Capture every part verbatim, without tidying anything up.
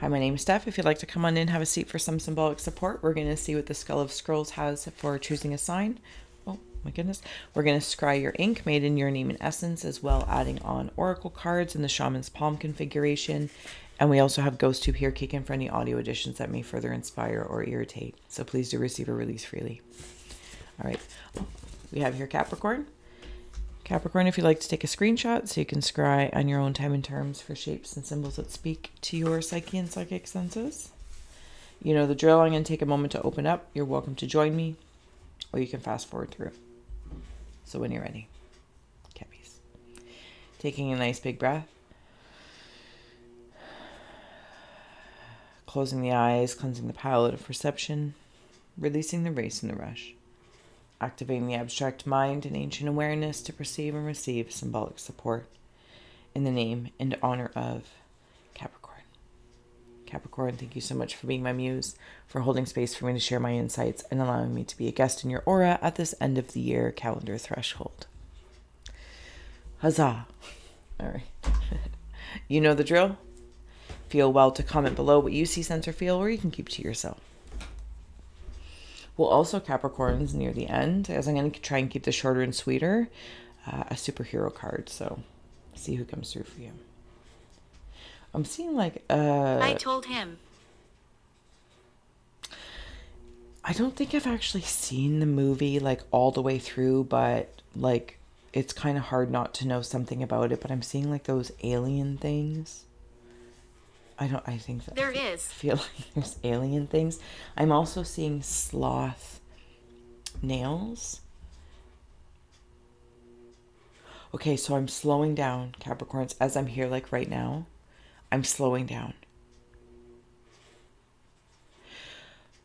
Hi, my name is Steph. If you'd like to come on in, have a seat for some symbolic support. We're going to see what the Skull of Scrolls has for choosing a sign. Oh my goodness. We're going to scry your ink, made in your name and essence, as well adding on oracle cards in the Shaman's Palm configuration. And we also have Ghost Tube here kicking for any audio additions that may further inspire or irritate. So please do receive or release freely. All right. Oh, we have here Capricorn. Capricorn, if you'd like to take a screenshot so you can scry on your own time and terms for shapes and symbols that speak to your psyche and psychic senses. You know the drill. I'm going to take a moment to open up. You're welcome to join me, or you can fast forward through. So when you're ready, Cappies. Taking a nice big breath. Closing the eyes, cleansing the palette of perception, releasing the race and the rush. Activating the abstract mind and ancient awareness to perceive and receive symbolic support in the name and honor of Capricorn. Capricorn, thank you so much for being my muse, for holding space for me to share my insights and allowing me to be a guest in your aura at this end of the year calendar threshold. Huzzah. All right. You know the drill. Feel well to comment below what you see, sense, or feel, or you can keep to yourself. Well, also Capricorn's near the end, as I'm going to try and keep this shorter and sweeter, uh, a superhero card. So see who comes through for you. I'm seeing like uh I told him. I don't think I've actually seen the movie like all the way through, but like it's kind of hard not to know something about it. But I'm seeing like those alien things. I don't, I think that there is. I feel like there's alien things. I'm also seeing sloth nails. Okay, so I'm slowing down, Capricorns, as I'm here, like right now. I'm slowing down.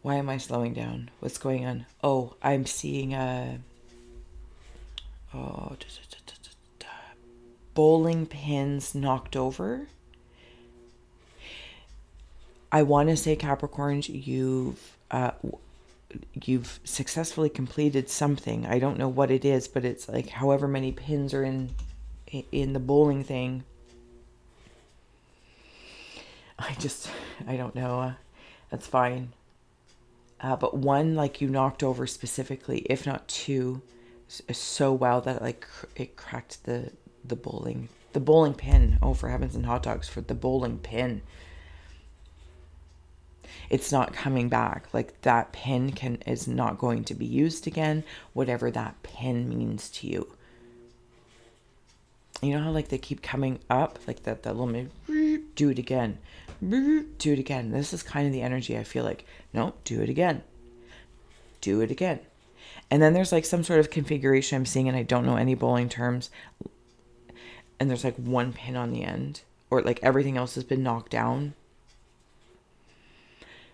Why am I slowing down? What's going on? Oh, I'm seeing a oh, da, da, da, da, da, bowling pins knocked over. I want to say, Capricorns, you've uh, you've successfully completed something. I don't know what it is, but it's like however many pins are in in the bowling thing. I just, I don't know. That's fine. Uh, but one, like you knocked over specifically, if not two, so well that like it cracked the the bowling the bowling pin. Oh, for heavens and hot dogs, for the bowling pin. It's not coming back. Like that pin can is not going to be used again, whatever that pin means to you. You know how like they keep coming up like that, that little do it again, do it again. This is kind of the energy. I feel like, no, do it again, do it again. And then there's like some sort of configuration I'm seeing, and I don't know any bowling terms. And there's like one pin on the end, or like everything else has been knocked down.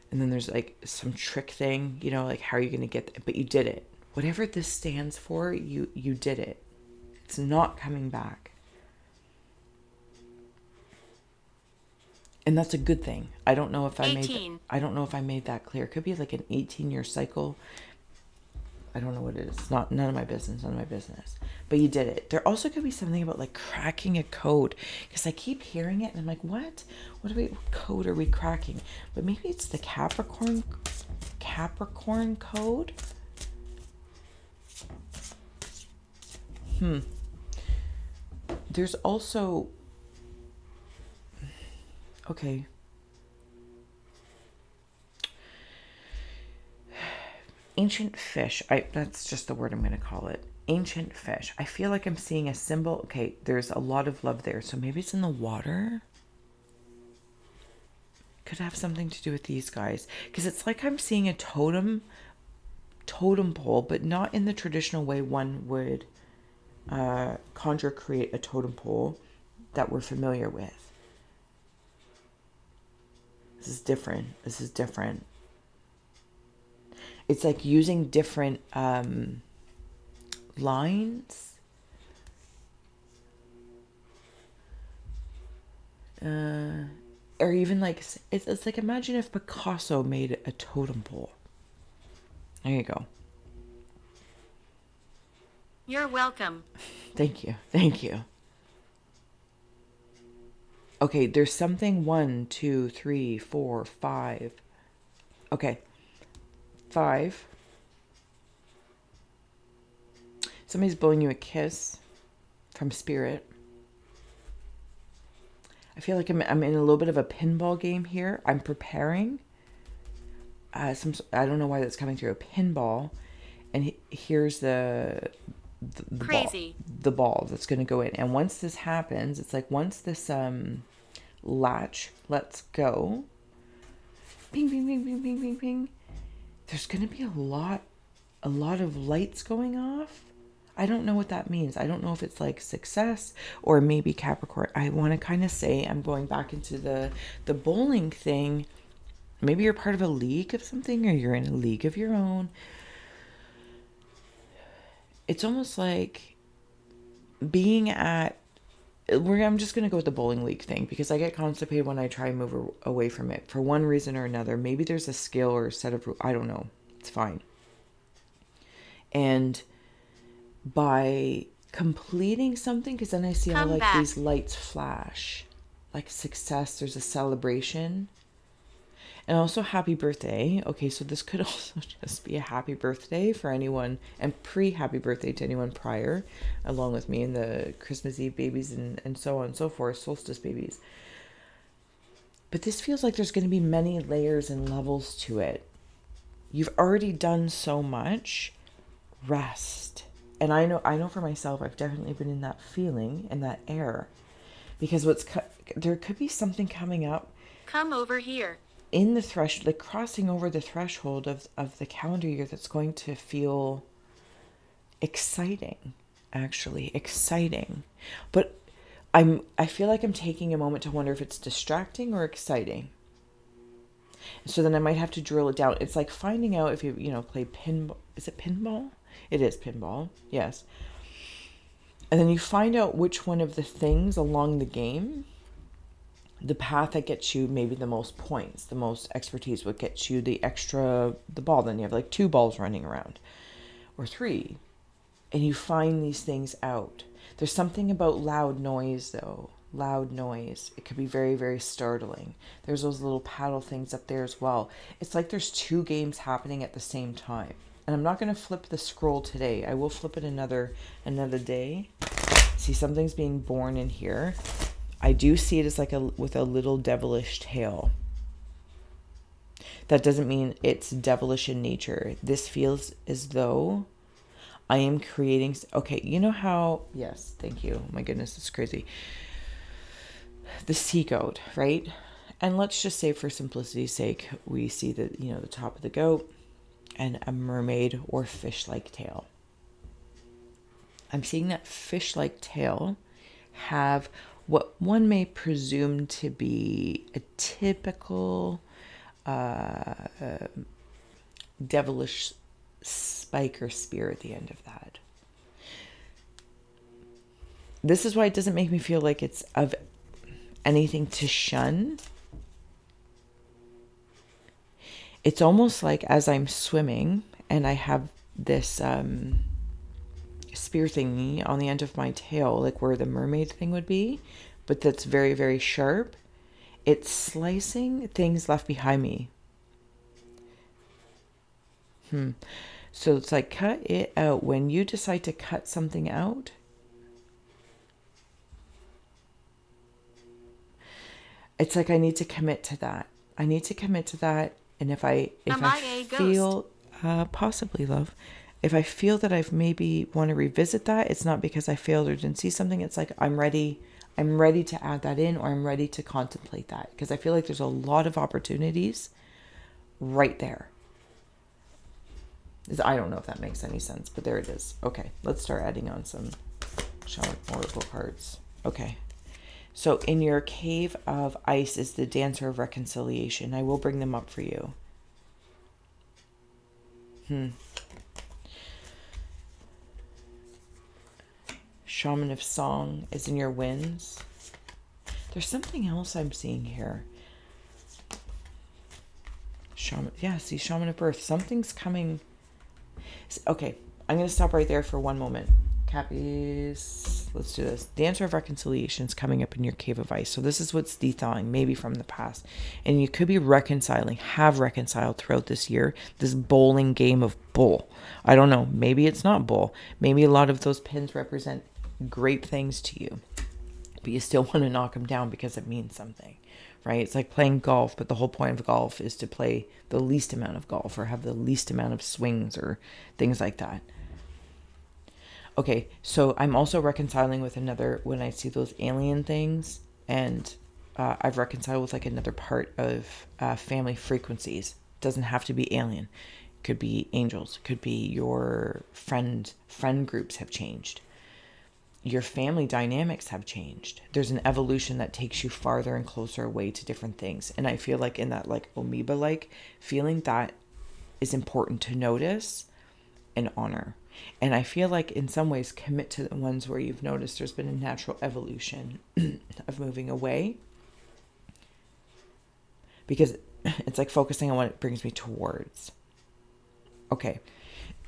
And then there's like some trick thing, you know, like how are you going to get, but you did it. Whatever this stands for, you, you did it. It's not coming back. And that's a good thing. I don't know if I made, that, I don't know if I made that clear. It could be like an eighteen year cycle. I don't know what it is. It's not, none of my business, none of my business, but you did it. There also could be something about like cracking a code, because I keep hearing it and I'm like, what, what, are we, what code are we cracking? But maybe it's the Capricorn, Capricorn code. Hmm. There's also, okay. Ancient fish. I, that's just the word I'm going to call it. Ancient fish. I feel like I'm seeing a symbol. Okay, there's a lot of love there. So maybe it's in the water. Could have something to do with these guys. Because it's like I'm seeing a totem, totem pole, but not in the traditional way one would uh, conjure, create a totem pole that we're familiar with. This is different. This is different. It's like using different um, lines. Uh, or even like, it's, it's like, imagine if Picasso made a totem pole. There you go. You're welcome. Thank you. Thank you. Okay, there's something one, two, three, four, five. Okay, five. Somebody's blowing you a kiss from spirit. I feel like I'm, I'm in a little bit of a pinball game here. I'm preparing. Uh, some I don't know why that's coming through. A pinball. And he, here's the... The, the Crazy. Ball, the ball that's going to go in. And once this happens, it's like once this um, latch lets go, ping, ping, ping, ping, ping, ping, ping, there's going to be a lot, a lot of lights going off. I don't know what that means. I don't know if it's like success or maybe Capricorn. I want to kind of say I'm going back into the, the bowling thing. Maybe you're part of a league of something or you're in a league of your own. It's almost like being at, we're, I'm just going to go with the bowling league thing because I get constipated when I try and move away from it for one reason or another. Maybe there's a skill or a set of rules. I don't know. It's fine. And by completing something, because then I see how like back. These lights flash, like success, there's a celebration. And also happy birthday. Okay, so this could also just be a happy birthday for anyone and pre-happy birthday to anyone prior, along with me and the Christmas Eve babies and, and so on and so forth, solstice babies. But this feels like there's going to be many layers and levels to it. You've already done so much. Rest. And I know, I know for myself, I've definitely been in that feeling and that air. Because what's there could be something coming up. Come over here. In the threshold, like crossing over the threshold of, of the calendar year that's going to feel exciting, actually exciting. But I'm, I feel like I'm taking a moment to wonder if it's distracting or exciting. So then I might have to drill it down. It's like finding out if you, you know, play pinball. Is it pinball? It is pinball. Yes. And then you find out which one of the things along the game, the path that gets you maybe the most points, the most expertise, what gets you the extra, the ball. Then you have like two balls running around or three. And you find these things out. There's something about loud noise though. Loud noise. It could be very, very startling. There's those little paddle things up there as well. It's like there's two games happening at the same time. And I'm not going to flip the scroll today. I will flip it another, another day. See, something's being born in here. I do see it as like a, with a little devilish tail. That doesn't mean it's devilish in nature. This feels as though I am creating. Okay. You know how, yes, thank you. Oh my goodness. It's crazy. The sea goat, right? And let's just say for simplicity's sake, we see that, you know, the top of the goat and a mermaid or fish-like tail. I'm seeing that fish-like tail have what one may presume to be a typical uh, uh, devilish spike or spear at the end of that. This is why it doesn't make me feel like it's of anything to shun. It's almost like as I'm swimming and I have this... Um, spear thingy on the end of my tail, like where the mermaid thing would be, but that's very, very sharp. It's slicing things left behind me. Hmm. So it's like, cut it out. When you decide to cut something out, it's like, I need to commit to that. I need to commit to that. And if I, if I feel, uh, possibly love, if I feel that I've maybe want to revisit that, it's not because I failed or didn't see something. It's like, I'm ready. I'm ready to add that in, or I'm ready to contemplate that. Because I feel like there's a lot of opportunities right there. I don't know if that makes any sense, but there it is. Okay. Let's start adding on some shamanic oracle cards. Okay. So in your cave of ice is the dancer of reconciliation. I will bring them up for you. Hmm. Shaman of song is in your winds. There's something else I'm seeing here. Shaman, yeah, see, shaman of birth. Something's coming. Okay, I'm going to stop right there for one moment. Cappies, let's do this. The answer of reconciliation is coming up in your cave of ice. So this is what's detailing, maybe from the past. And you could be reconciling, have reconciled throughout this year, this bowling game of bull. I don't know. Maybe it's not bull. Maybe a lot of those pins represent great things to you, but you still want to knock them down because it means something, right? It's like playing golf, but the whole point of golf is to play the least amount of golf or have the least amount of swings or things like that. Okay, so I'm also reconciling with another, when I see those alien things, and uh, I've reconciled with like another part of uh, family frequencies. Doesn't have to be alien. Could be angels. Could be your friend, friend groups have changed. Your family dynamics have changed. There's an evolution that takes you farther and closer away to different things. And I feel like in that like amoeba-like feeling, that is important to notice and honor. And I feel like in some ways commit to the ones where you've noticed there's been a natural evolution of moving away, because it's like focusing on what it brings me towards. Okay.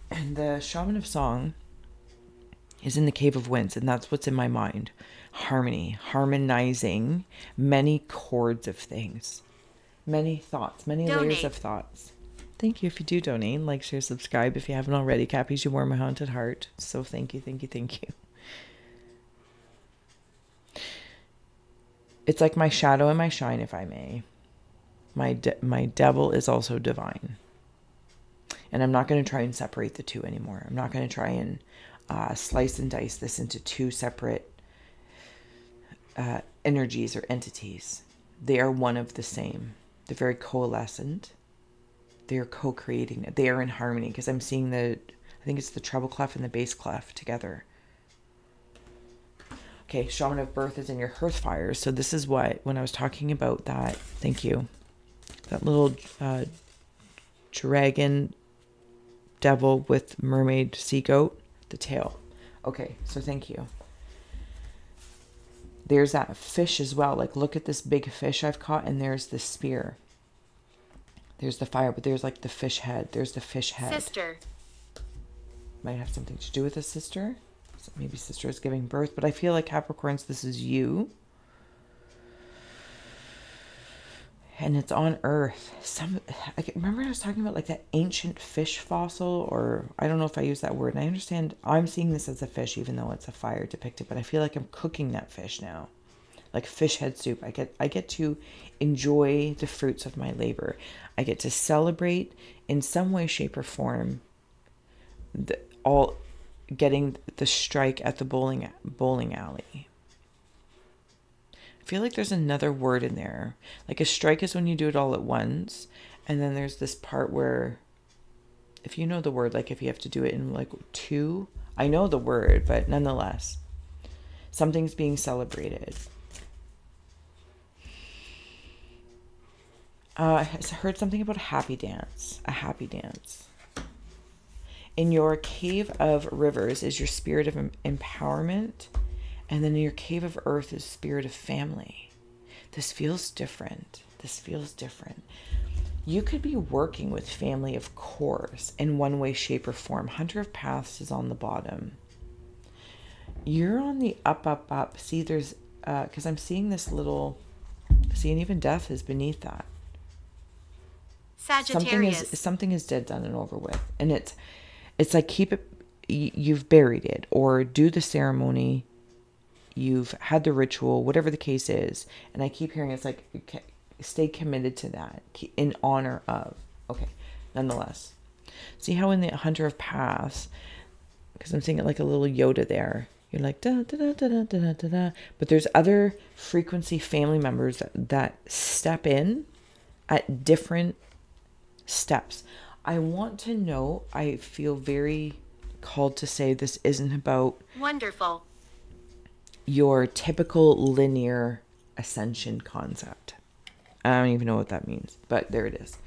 And the Shaman of Song is in the Cave of Winds, and that's what's in my mind. Harmony, harmonizing many chords of things, many thoughts, many Donate. layers of thouts. Thank you. If you do donate, like, share, subscribe if you haven't already. Cappies, you warm my haunted heart. So thank you, thank you, thank you. It's like my shadow and my shine, if I may. My de my devil is also divine. And I'm not going to try and separate the two anymore. I'm not going to try and uh, slice and dice this into two separate uh, energies or entities. They are one of the same. They're very coalescent. They are co-creating. They are in harmony, because I'm seeing the, I think it's the treble clef and the bass clef together. Okay, Shaman of Birth is in your hearth fire. So this is what, when I was talking about that, thank you, that little uh, dragon devil with mermaid sea goat, the tail. Okay, so thank you. There's that fish as well. Like, look at this big fish I've caught, and there's this spear. There's the fire, but there's like the fish head. There's the fish head. Sister. Might have something to do with a sister. So maybe sister is giving birth, but I feel like Capricorns, this is you. And it's on Earth. Some, I remember I was talking about like that ancient fish fossil, or I don't know if I use that word. And I understand I'm seeing this as a fish, even though it's a fire depicted, but I feel like I'm cooking that fish now. Like fish head soup. I get I get to enjoy the fruits of my labor. I get to celebrate in some way, shape, or form the, all getting the strike at the bowling bowling alley. I feel like there's another word in there. Like a strike is when you do it all at once, and then there's this part where, if you know the word, like if you have to do it in like two. I know the word, but nonetheless, something's being celebrated. Uh, I heard something about a happy dance, a happy dance. In your cave of rivers is your spirit of empowerment. And then in your cave of earth is spirit of family. This feels different. This feels different. You could be working with family, of course, in one way, shape, or form. Hunter of Paths is on the bottom. You're on the up, up, up. See, there's, uh, because I'm seeing this little, see, and even death is beneath that. Sagittarius. Something is, something is dead, done, and over with. And it's, it's like keep it, you've buried it, or do the ceremony, you've had the ritual, whatever the case is. And I keep hearing it's like, stay committed to that in honor of. Okay, nonetheless. See how in the Hunter of Paths, because I'm seeing it like a little Yoda there. You're like, da, da, da, da, da, da, da, da. But there's other frequency family members that, that step in at different steps. I want to know, I feel very called to say this isn't about wonderful your typical linear ascension concept. I don't even know what that means, but there it is.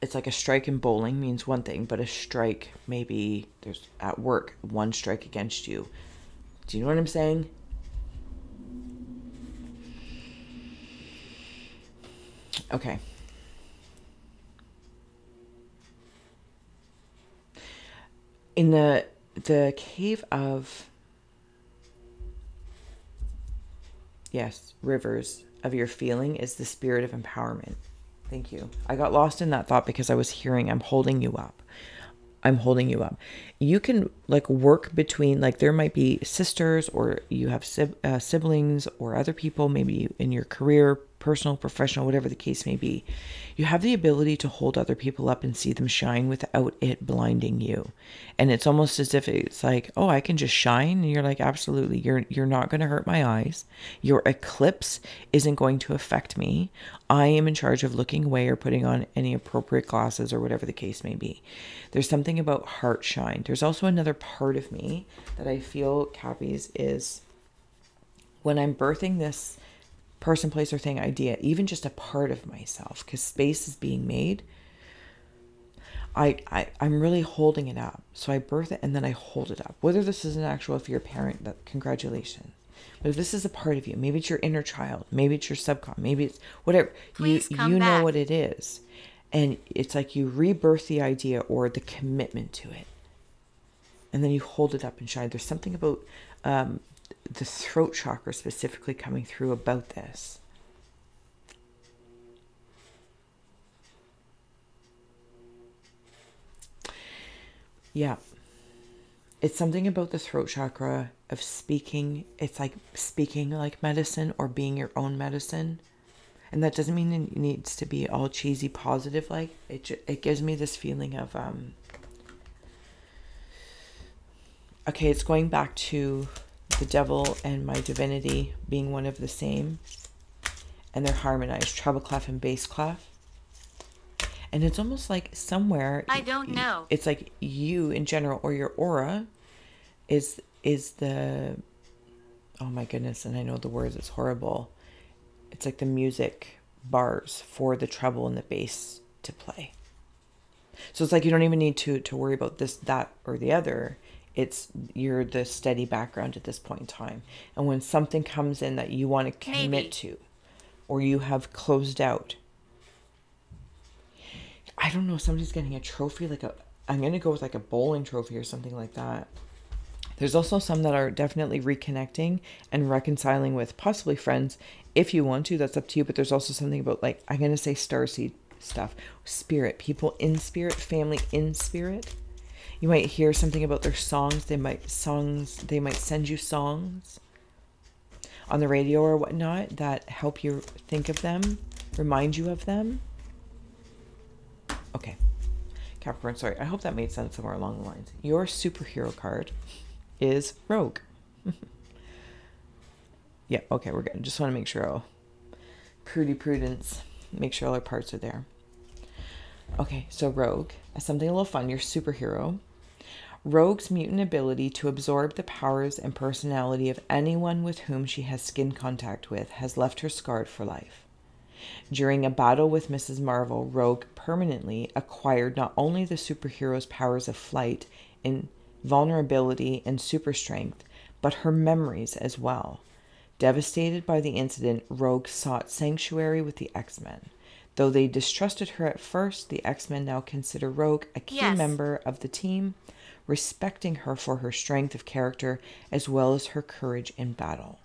It's like a strike in bowling means one thing, but a strike, maybe there's at work, one strike against you. Do you know what I'm saying? Okay. in the the cave of, yes, rivers of your feeling is the spirit of empowerment. Thank you. I got lost in that thought because I was hearing, I'm holding you up. I'm holding you up. You can like work between, like there might be sisters, or you have uh, siblings or other people, maybe in your career, personal, professional, whatever the case may be. You have the ability to hold other people up and see them shine without it blinding you. And it's almost as if it's like, oh, I can just shine. And you're like, absolutely. You're, you're not going to hurt my eyes. Your eclipse isn't going to affect me. I am in charge of looking away or putting on any appropriate glasses or whatever the case may be. There's something about heart shine. There's also another part of me that I feel, Cappies, is when I'm birthing this person, place, or thing, idea, even just a part of myself, because space is being made, I, I, I'm really holding it up. So I birth it and then I hold it up. Whether this is an actual, if you're a parent, that, congratulations. But if this is a part of you, maybe it's your inner child, maybe it's your subcon, maybe it's whatever. Please you come you back. Know what it is. And it's like you rebirth the idea or the commitment to it. And then you hold it up and shine. There's something about um, the throat chakra specifically coming through about this. Yeah. It's something about the throat chakra of speaking. It's like speaking like medicine or being your own medicine. And that doesn't mean it needs to be all cheesy, positive. Like it, it gives me this feeling of, um, okay, it's going back to the devil and my divinity being one of the same, and they're harmonized, treble clef and bass clef. And it's almost like somewhere, I don't know, it's like you in general or your aura is is the, oh my goodness, and I know the words, it's horrible. It's like the music bars for the treble and the bass to play. So it's like you don't even need to to worry about this, that, or the other. It's you're the steady background at this point in time. And when something comes in that you want to commit Maybe. to, or you have closed out, I don't know, somebody's getting a trophy, like a, I'm going to go with like a bowling trophy or something like that. There's also some that are definitely reconnecting and reconciling with possibly friends. If you want to, that's up to you. But there's also something about, like, I'm going to say starseed stuff, spirit, people in spirit, family in spirit. You might hear something about their songs. They might songs. They might send you songs on the radio or whatnot that help you think of them, remind you of them. Okay, Capricorn. Sorry, I hope that made sense somewhere along the lines. Your superhero card is Rogue. Yeah. Okay, we're good. Just want to make sure. I'll prudy prudence. Make sure all our parts are there. Okay, so Rogue. Something a little fun. Your superhero. Rogue's mutant ability to absorb the powers and personality of anyone with whom she has skin contact with has left her scarred for life. During a battle with Missus Marvel, Rogue permanently acquired not only the superhero's powers of flight, invulnerability, and super strength, but her memories as well. Devastated by the incident, Rogue sought sanctuary with the X-Men. Though they distrusted her at first, the X-Men now consider Rogue a key yes. member of the team, respecting her for her strength of character as well as her courage in battle.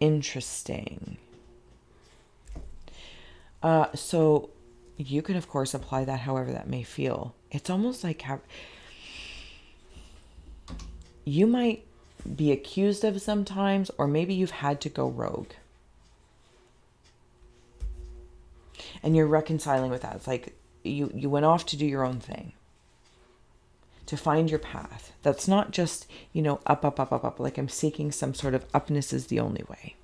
Interesting. Uh, so you can, of course, apply that however that may feel. It's almost like how you might be accused of sometimes, or maybe you've had to go rogue. And you're reconciling with that. It's like you, you went off to do your own thing, to find your path. That's not just, you know, up, up, up, up, up. Like I'm seeking some sort of upness is the only way.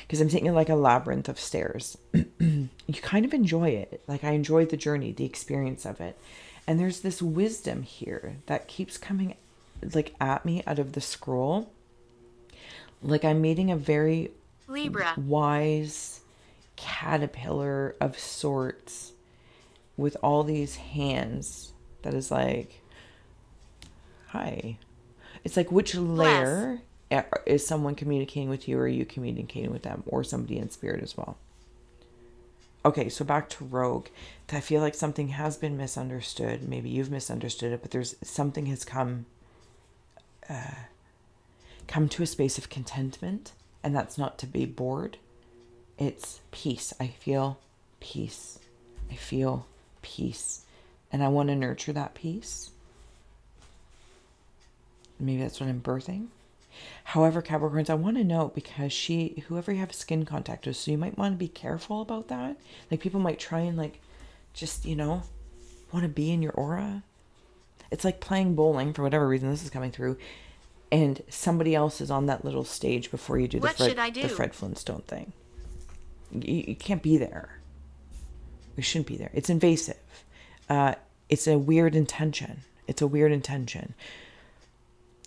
Because I'm thinking like a labyrinth of stairs. You kind of enjoy it. Like I enjoyed the journey, the experience of it. And there's this wisdom here that keeps coming like at me out of the scroll. Like I'm meeting a very Libra wise caterpillar of sorts with all these hands that is like, hi. It's like, which layer yes. is someone communicating with you, or are you communicating with them, or somebody in spirit as well? Okay, so back to Rogue. I feel like something has been misunderstood. Maybe you've misunderstood it, but there's something has come, uh, come to a space of contentment, and that's not to be bored. It's peace. I feel peace. I feel peace, and I want to nurture that peace. Maybe that's what I'm birthing. However, Capricorns, I want to note, because she, whoever you have skin contact with, so you might want to be careful about that. Like, people might try and, like, just, you know, want to be in your aura. It's like playing bowling, for whatever reason this is coming through, and somebody else is on that little stage before you do the Fred, do? the Fred Flintstone thing. You, you can't be there. We shouldn't be there. It's invasive. Uh, it's a weird intention. It's a weird intention.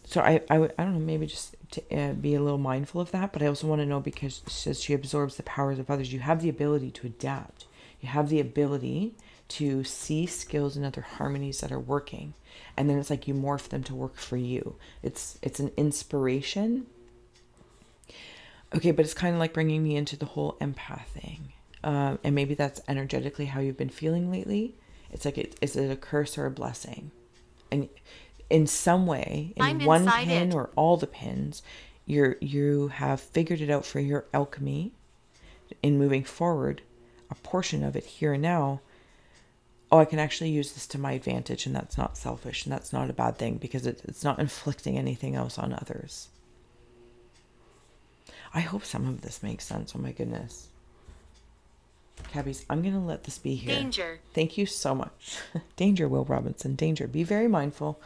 So I, I, I don't know, maybe just to uh, be a little mindful of that. But I also want to know, because as she absorbs the powers of others, you have the ability to adapt. You have the ability to see skills and other harmonies that are working. And then it's like you morph them to work for you. It's, it's an inspiration. Okay, but it's kind of like bringing me into the whole empath thing. Um, and maybe that's energetically how you've been feeling lately. It's like, it, is it a curse or a blessing? And in some way, in I'm one pin it. or all the pins, you're, you have figured it out for your alchemy in moving forward, a portion of it here and now. Oh, I can actually use this to my advantage, and that's not selfish, and that's not a bad thing, because it, it's not inflicting anything else on others. I hope some of this makes sense. Oh my goodness. Cabbies, I'm going to let this be here. Danger. Thank you so much. Danger, Will Robinson. Danger. Be very mindful.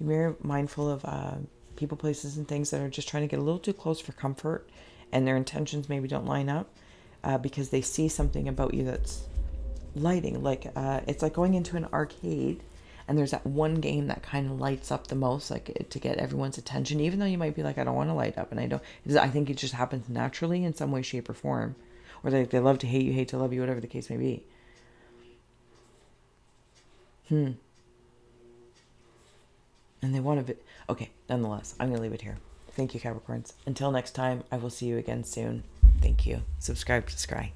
Be very mindful of uh, people, places, and things that are just trying to get a little too close for comfort, and their intentions maybe don't line up, uh, because they see something about you that's lighting. Like, uh, it's like going into an arcade, and there's that one game that kind of lights up the most, like, to get everyone's attention, even though you might be like, I don't want to light up, and I don't. I think it just happens naturally in some way, shape, or form. Or they, they love to hate you, hate to love you, whatever the case may be. Hmm. And they want to be... Okay, nonetheless, I'm going to leave it here. Thank you, Capricorns. Until next time, I will see you again soon. Thank you. Subscribe to Scry.